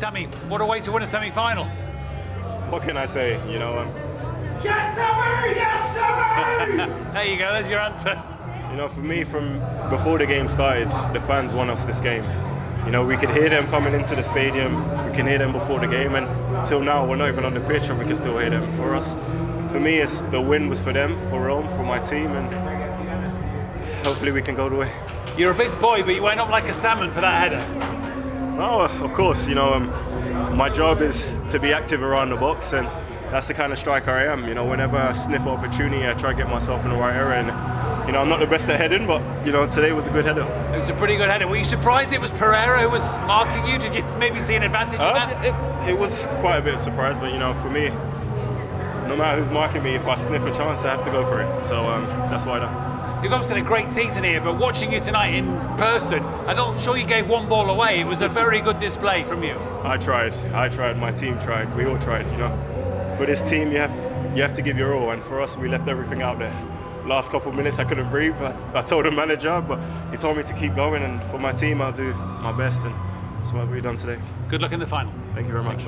Sammy, what a way to win a semi-final. What can I say? You know, yes, Sammy! Yes, Sammy! There you go, there's your answer. You know, for me, from before the game started, the fans won us this game. You know, we could hear them coming into the stadium, we can hear them before the game, and till now we're not even on the pitch and we can still hear them. For us, for me, it's the win was for them, for Rome, for my team, and hopefully we can go the way. You're a big boy, but you went up like a salmon for that header. No, of course, you know, my job is to be active around the box, and that's the kind of striker I am. You know, whenever I sniff opportunity, I try to get myself in the right area, and you know, I'm not the best at heading, but you know, today was a good header. It was a pretty good header. Were you surprised it was Pereira who was marking you? Did you maybe see an advantage in that? It was quite a bit of surprise, but you know, for me, no matter who's marking me, if I sniff a chance, I have to go for it. So that's why I done. You've obviously had a great season here, but watching you tonight in person, I'm not sure you gave one ball away. It was a very good display from you. I tried, my team tried, we all tried, you know. For this team, you have to give your all, and for us, we left everything out there. Last couple of minutes, I couldn't breathe. I told the manager, but he told me to keep going, and for my team, I'll do my best, and that's what we've done today. Good luck in the final. Thank you very much.